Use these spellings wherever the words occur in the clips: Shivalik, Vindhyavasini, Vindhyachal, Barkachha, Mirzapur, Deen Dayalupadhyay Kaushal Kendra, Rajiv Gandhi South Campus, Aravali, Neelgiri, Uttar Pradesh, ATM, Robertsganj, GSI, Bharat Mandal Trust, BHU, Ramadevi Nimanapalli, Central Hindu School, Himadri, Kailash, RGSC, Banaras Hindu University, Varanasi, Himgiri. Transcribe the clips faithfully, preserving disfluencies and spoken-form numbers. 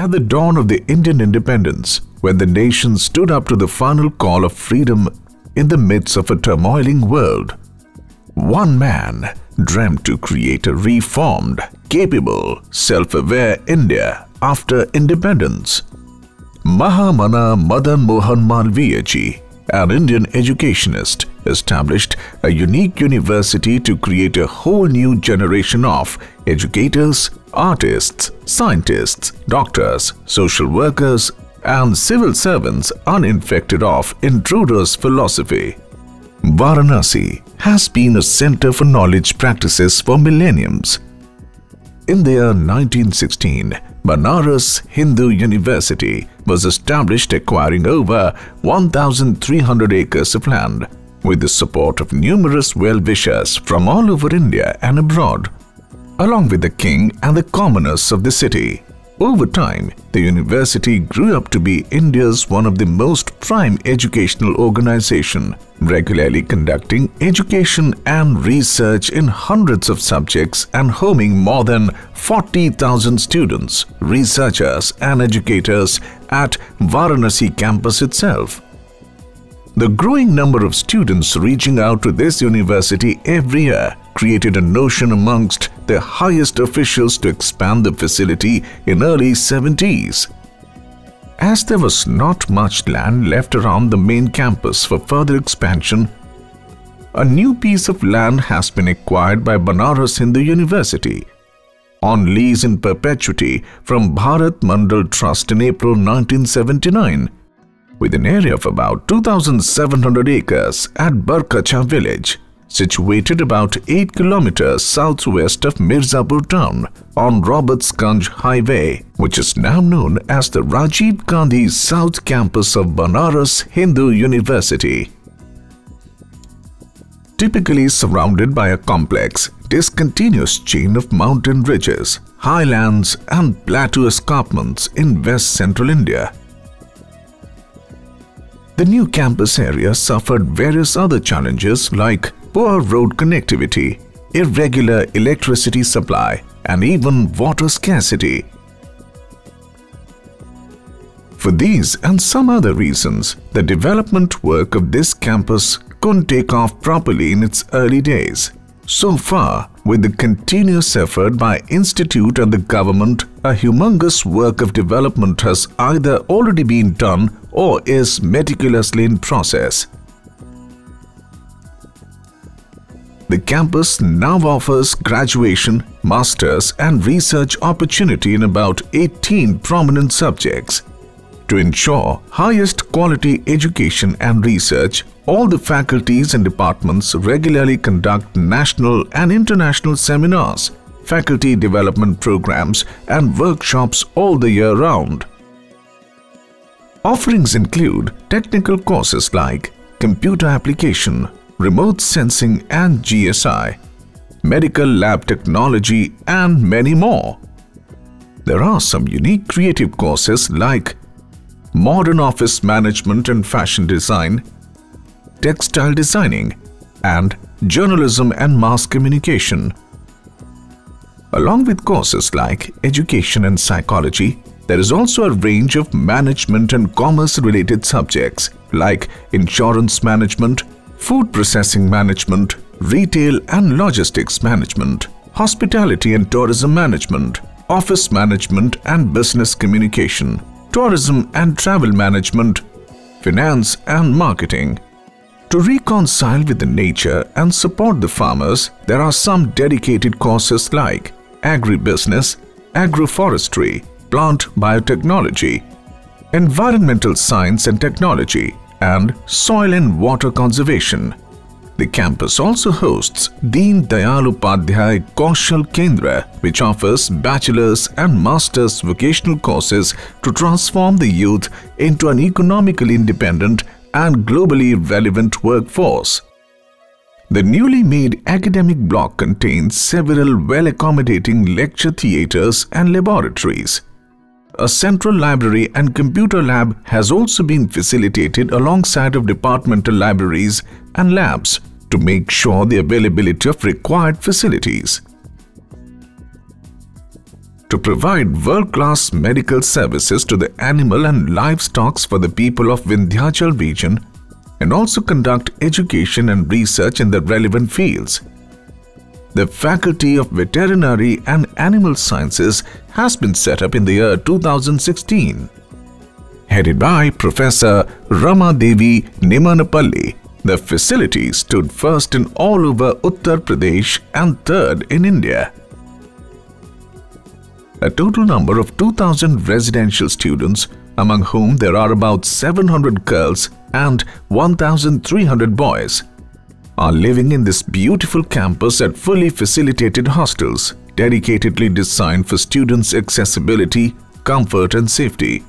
at the dawn of the Indian independence, when the nation stood up to the final call of freedom in the midst of a turmoiling world, one man dreamt to create a reformed, capable, self-aware India after independence. Mahamana Madan Mohan Malviya ji, an Indian educationist, established a unique university to create a whole new generation of educators, artists, scientists, doctors, social workers and civil servants uninfected of intruders' philosophy. Varanasi has been a center for knowledge practices for millenniums. In the year nineteen sixteen, Banaras Hindu University was established, acquiring over one thousand three hundred acres of land with the support of numerous well-wishers from all over India and abroad, along with the king and the commoners of the city. Over time, the university grew up to be India's one of the most prime educational organization, regularly conducting education and research in hundreds of subjects and homing more than forty thousand students, researchers and educators at Varanasi campus itself. The growing number of students reaching out to this university every year created a notion amongst the highest officials to expand the facility in early seventies. As there was not much land left around the main campus for further expansion, a new piece of land has been acquired by Banaras Hindu University on lease in perpetuity from Bharat Mandal Trust in April nineteen seventy-nine, with an area of about two thousand seven hundred acres at Barkachha village, situated about eight kilometers southwest of Mirzapur town on Robertsganj highway, which is now known as the Rajiv Gandhi South Campus of Banaras Hindu University. Typically surrounded by a complex, discontinuous chain of mountain ridges, highlands and plateau escarpments in west central India, the new campus area suffered various other challenges like poor road connectivity, irregular electricity supply, and even water scarcity. For these and some other reasons, the development work of this campus couldn't take off properly in its early days. So far, with the continuous effort by institute and the government, a humongous work of development has either already been done or is meticulously in process. The campus now offers graduation, masters and research opportunity in about eighteen prominent subjects. To ensure highest quality education and research, all the faculties and departments regularly conduct national and international seminars, faculty development programs and workshops all the year round. Offerings include technical courses like computer application, remote sensing and G S I, medical lab technology and many more. There are some unique creative courses like modern office management and fashion design, textile designing and journalism and mass communication. Along with courses like education and psychology, there is also a range of management and commerce related subjects like insurance management, food processing management, retail and logistics management, hospitality and tourism management, office management and business communication, tourism and travel management, finance and marketing. To reconcile with the nature and support the farmers, there are some dedicated courses like agribusiness, agroforestry, plant biotechnology, environmental science and technology, and soil and water conservation. The campus also hosts Deen Dayalupadhyay Kaushal Kendra, which offers bachelor's and master's vocational courses to transform the youth into an economically independent and globally relevant workforce. The newly made academic block contains several well-accommodating lecture theatres and laboratories. A central library and computer lab has also been facilitated alongside of departmental libraries and labs to make sure the availability of required facilities. to provide world-class medical services to the animal and livestock for the people of Vindhyachal region and also conduct education and research in the relevant fields. The Faculty of Veterinary and Animal Sciences has been set up in the year two thousand sixteen. Headed by Professor Ramadevi Nimanapalli, the facility stood first in all over Uttar Pradesh and third in India. A total number of two thousand residential students, among whom there are about seven hundred girls and one thousand three hundred boys, are living in this beautiful campus at fully facilitated hostels, dedicatedly designed for students' accessibility, comfort and safety.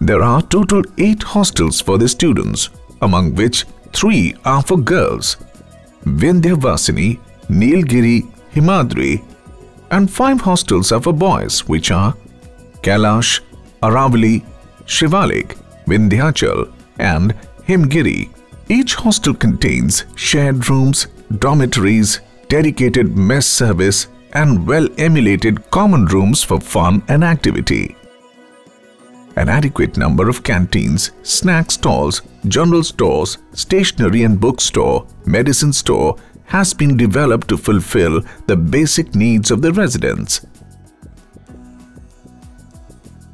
There are total eight hostels for the students, among which three are for girls: Vindhyavasini, Neelgiri, Himadri, and five hostels are for boys, which are Kailash, Aravali, Shivalik, Vindhyachal, and Himgiri. Each hostel contains shared rooms, dormitories, dedicated mess service, and well-emulated common rooms for fun and activity. An adequate number of canteens, snack stalls, general stores, stationery and bookstore, medicine store has been developed to fulfill the basic needs of the residents.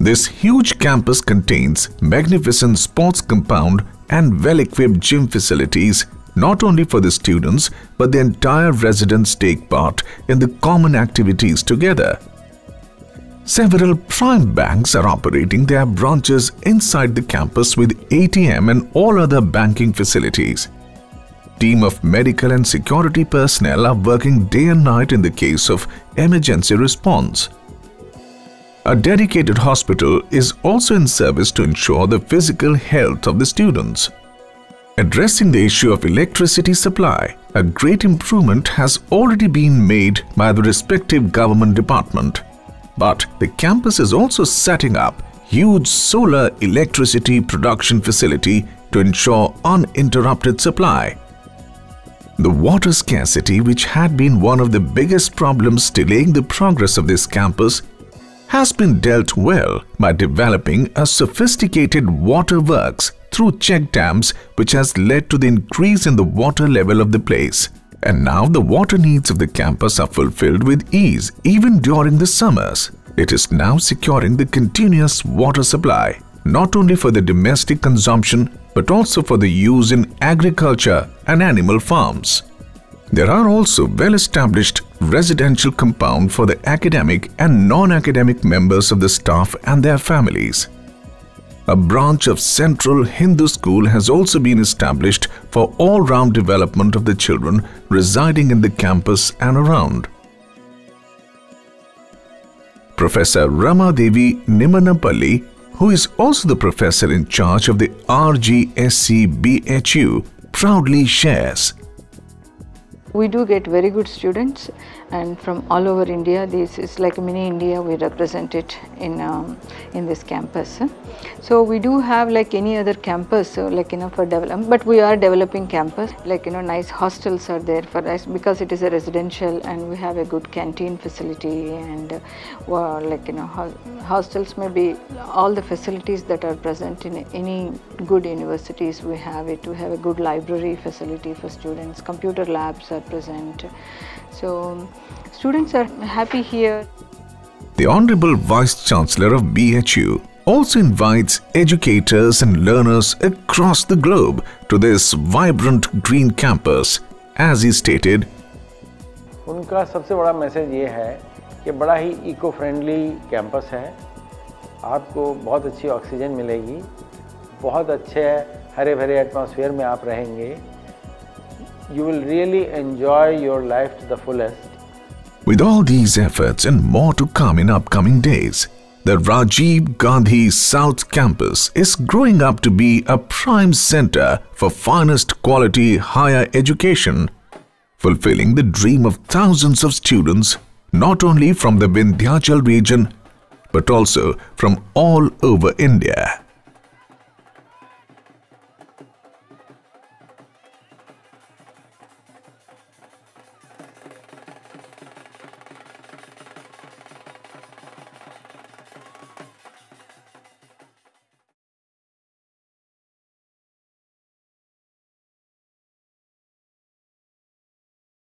This huge campus contains magnificent sports compound and well-equipped gym facilities, not only for the students but the entire residents take part in the common activities together. Several prime banks are operating their branches inside the campus with A T M and all other banking facilities. Team of medical and security personnel are working day and night in the case of emergency response. A dedicated hospital is also in service to ensure the physical health of the students. Addressing the issue of electricity supply, a great improvement has already been made by the respective government department. But the campus is also setting up huge solar electricity production facility to ensure uninterrupted supply. The water scarcity, which had been one of the biggest problems delaying the progress of this campus, has been dealt well by developing a sophisticated water works through check dams, which has led to the increase in the water level of the place. And now the water needs of the campus are fulfilled with ease even during the summers. It is now securing the continuous water supply, not only for the domestic consumption but also for the use in agriculture and animal farms. There are also well-established residential compounds for the academic and non-academic members of the staff and their families. A branch of Central Hindu School has also been established for all-round development of the children residing in the campus and around. Professor Ramadevi Nimanapalli, who is also the professor in charge of the R G S C B H U, proudly shares. We do get very good students, and from all over India. This is like mini India. We represent it in um, in this campus. So we do have, like any other campus, so like you know for development. But we are developing campus. Like you know, nice hostels are there for us because it is a residential, and we have a good canteen facility and uh, well, like you know ho hostels. Maybe all the facilities that are present in any good universities, we have it. We have a good library facility for students. Computer labs are present. So students are happy here. The Honorable Vice Chancellor of B H U also invites educators and learners across the globe to this vibrant green campus, as he stated. उनका सबसे बड़ा message ये है कि बड़ा ही eco friendly campus है. आपको बहुत अच्छी ऑक्सीजन मिलेगी, बहुत अच्छे हरे भरे एटमॉस्फेयर में आप रहेंगे. You will really enjoy your life to the fullest. With all these efforts and more to come in upcoming days, the Rajiv Gandhi South Campus is growing up to be a prime center for finest quality higher education, fulfilling the dream of thousands of students, not only from the Vindhyachal region but also from all over India.